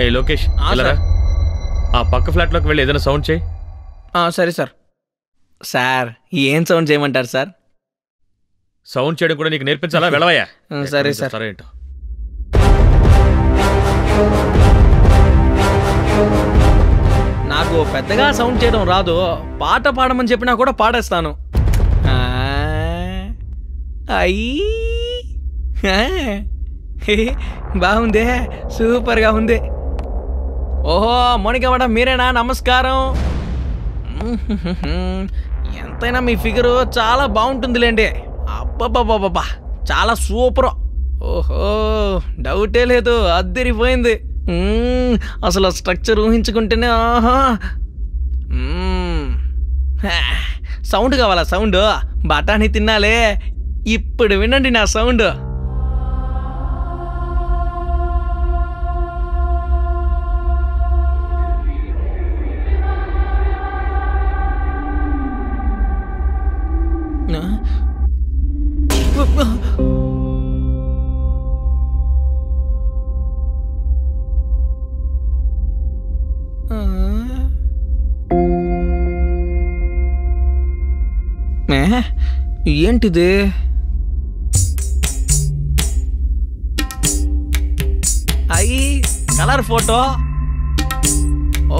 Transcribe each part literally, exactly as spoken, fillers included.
Hey Lokesh, sir. ఆ పక్క flat లోకి వెళ్ళి ఏదైనా సౌండ్ చేయి. ఆ సరే సార్. సార్, ఈ ఏం సౌండ్ చేయమంటారు సార్? సౌండ్ చేయడం కూడా నీకు నేర్పించాలా? వెళ్ళవయ్యా. సరే సార్. సరే ఏంటో. నాకు పెద్దగా సౌండ్ చేయడం రాదు. పాట పాడమని చెప్పినా కూడా పాడేస్తాను. బాగుందే, సూపర్గా ఉంది. ఓహో మోనికా మేడం మీరేనా? నమస్కారం. ఎంతైనా మీ ఫిగరు చాలా బాగుంటుందిలేండి. అబ్బా చాలా సూపరు. ఓహో డౌటే లేదు, అద్దరిపోయింది. అసలు ఆ స్ట్రక్చర్ ఊహించుకుంటేనే ఆహా. సౌండ్ కావాలా? సౌండ్ బఠానీ తినాలే. ఇప్పుడు వినండి నా సౌండ్. ఏంటిది? అయ్యి కలర్ ఫోటో.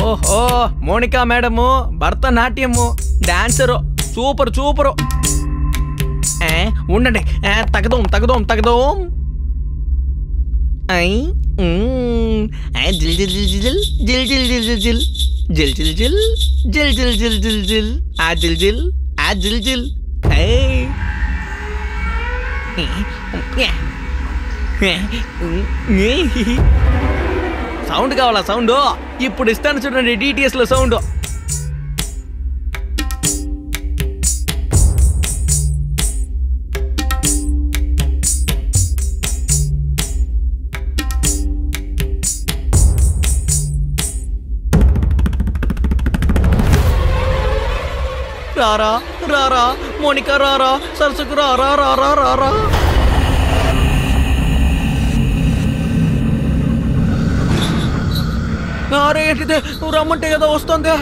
ఓహో Monica madam Bharatanatyam dancer. Super super. ఉండండి, తగదోం తగదోం తగదోం. అయ్యి జిల్ జిల్ జిల్ జిల్ జిల్ జిల్ జిల్ జిల్ జిల్ జిల్ జిల్ జిల్ జిల్ జిల్ జిల్ జిల్ ఆ జిల్ జిల్ ఆ జిల్ జిల్. సౌండ్ కావాలా? సౌండ్ ఇప్పుడు ఇస్తాను చూడండి. డిటిఎస్ లో సౌండ్. రారా రారా మోనికా రారా సరసుకు రారా రారా రారా. అరే ఏంటిదే, నువ్వు రమ్మంటే కదా వస్తుంది.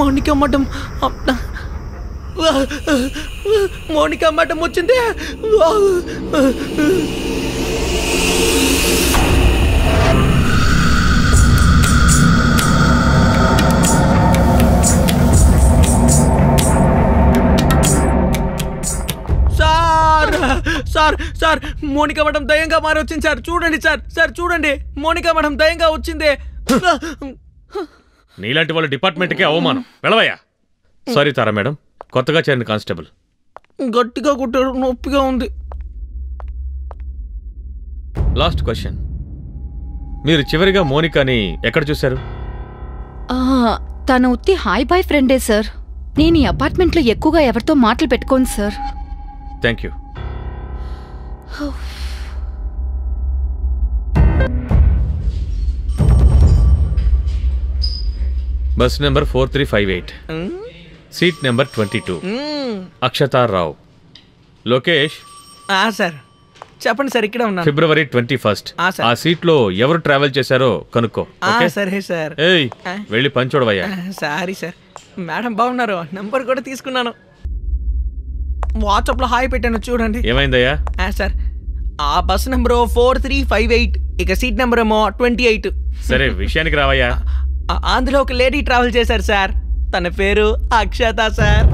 మోనికా మేడం మోనికా మేడం వచ్చింది. సార్ సార్ మోనికా మేడం దయంగా మారి వచ్చింది సార్. చూడండి సార్, సార్ చూడండి, మోనికా మేడం దయంగా వచ్చింది. నీలాంటి వాళ్ళ డిపార్ట్మెంట్కే అవమానం. వెళ్ళవయ్యా. సారీ తారా మేడం, కొత్తగా చేరిన కానిస్టేబుల్. గట్టిగా కొట్టారు, నొప్పిగా ఉంది. లాస్ట్ క్వశ్చన్, మీరు చివరిగా మోనికాని ఎక్కడ చూశారు? తన ఉత్తి హాయ్ బాయ్ ఫ్రెండే సార్. నేను ఈ అపార్ట్మెంట్లో ఎక్కువగా ఎవరితో మాటలు పెట్టుకోను sir. Thank you. Bus number four three five eight seat number twenty two Akshata Rao. Lokesh sir చెప్పండి సార్. ఇక్కడ ఉన్నా. ఫిబ్రవరి ట్వంటీ ఫస్ట్ ఆ సీట్ లో ఎవరు ట్రావెల్ చేశారో కనుక్కో. సరే సార్. ఏయ్ వెళ్ళి పంచోడవయ్యా. Sorry sir. మేడం బాగున్నారు, నంబర్ కూడా తీసుకున్నాను. వాట్సాప్లో హాయ్ పెట్టాను చూడండి. ఏమైందయ్యా? సార్ ఆ bus number four three five eight, ఇక సీట్ నెంబర్ ఏమో ట్వంటీ ఎయిట్. సరే విషయానికి రావయ్యా. అందులో ఒక లేడీ ట్రావెల్ చేశారు సార్, తన పేరు అక్షత సార్.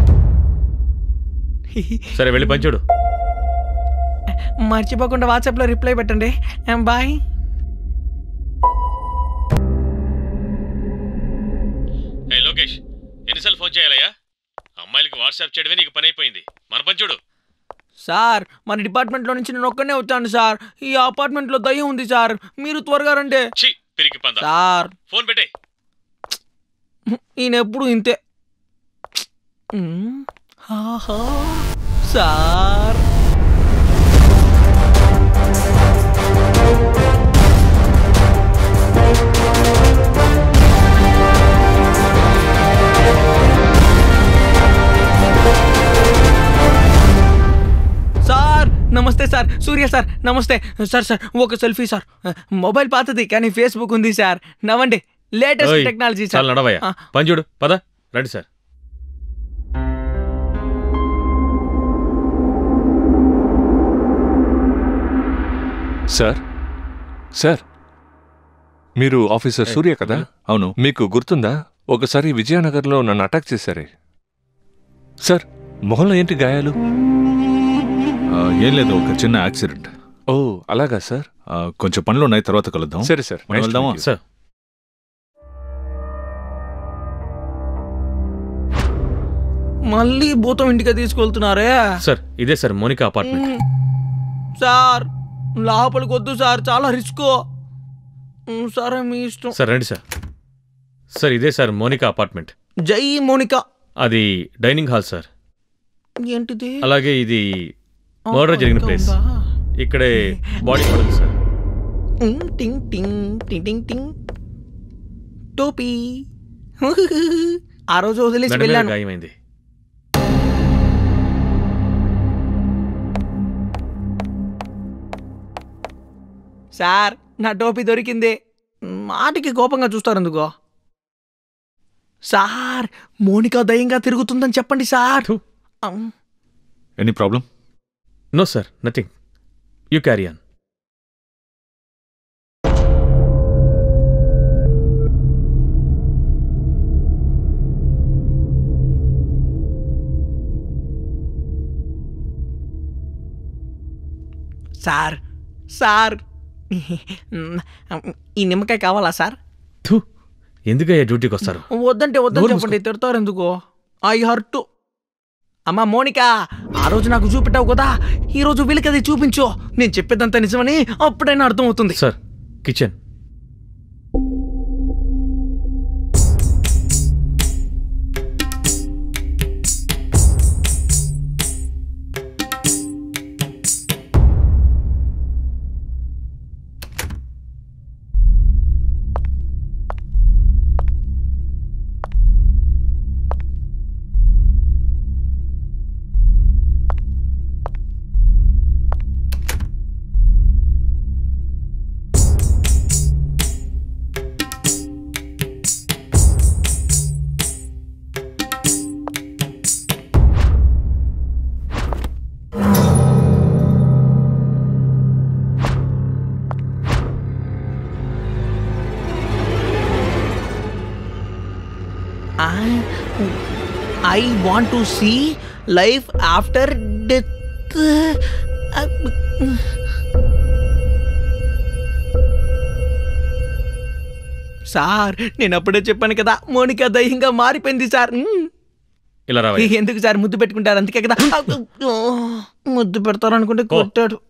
సరే వెళ్ళి పంచుడు. మర్చిపోకుండా వాట్సాప్లో రిప్లై పెట్టండి. బాయ్. లోకేష్ ఎన్నిసార్లు ఫోన్ చేయాలయ్యా? అమ్మాయిలకి వాట్సాప్ చేయడమే నీకు పని అయిపోయింది. మన పంచుడు. సార్ మన డిపార్ట్మెంట్లో నుంచి నేను ఒక్కనే వచ్చాను సార్. ఈ అపార్ట్మెంట్లో దయ్యం ఉంది సార్, మీరు త్వరగా రండి. సార్ ఫోన్ పెట్టే. ఈయన ఎప్పుడు ఇంతే సార్. నమస్తే సార్ సూర్య సార్ నమస్తే సార్ సార్ ఒక సెల్ఫీ సార్ మొబైల్ పాతది కానీ ఫేస్బుక్ ఉంది సార్ నవ్వండి లేటెస్ట్ టెక్నాలజీ సార్ చాలా నడవయ్య పంజుడు పద రండి సార్ సార్ సార్ మీరు ఆఫీసర్ సూర్య కదా అవును మీకు గుర్తుందా ఒకసారి విజయనగర్లో నన్ను అటాక్ చేశారే సార్ మొహంలో ఏంటి గాయాలు ఏం లేదు ఒక చిన్న యాక్సిడెంట్ ఓ అలాగా సార్ కొంచెం పనులు ఉన్నాయి తర్వాత కలుద్దాం సరే సార్ వెళ్దామా సార్ మళ్ళీ భూతం ఇంటికి తీసుకెళ్తున్నారే సార్ ఇదే సార్ మోనికా అపార్ట్మెంట్ సార్ లోపలికి వద్దు సార్ చాలా రిస్క్ సరే మీ ఇష్టం సార్ రండి సార్ సార్ ఇదే సార్ మోనికా అపార్ట్మెంట్ జై మోనికా అది డైనింగ్ హాల్ సార్ ఏంటిది అలాగే ఇది మర్డర్ జరిగిన ప్లేస్ ఇక్కడే బాడీ పడింది సార్ టింగ్ టింగ్ టింగ్ టింగ్ టింగ్ టోపీ ఆ రోజు వదిలేసి వెళ్ళాను గాయమైంది సార్ నా టోపీ దొరికింది మాటికి కోపంగా చూస్తారు ఎందుకో సార్ మోనికా దయంగా తిరుగుతుందని చెప్పండి sir any problem no sir nothing you carry on sir sir ఈ నిమ్మకాయ కావాలా సార్ ఎందుకయ్యా డ్యూటీకి వస్తారు వద్దంటే వద్దని చెప్పండి తిడతారు ఎందుకు ఐ హర్ట్ అమ్మా మోనికా ఆ రోజు నాకు చూపెట్టావు కదా ఈరోజు వీళ్ళకి అది చూపించు నేను చెప్పేదంతా నిజమని అప్పుడైనా అర్థమవుతుంది sir kitchen I want to see life after death. Sir నేను అప్పుడే చెప్పాను కదా మోనికా దయ్యంగా మారిపోయింది సార్ ఇలా ఎందుకు సార్ ముద్దు పెట్టుకుంటారు అందుకే కదా ముద్దు పెడతారు అనుకుంటే కొట్టాడు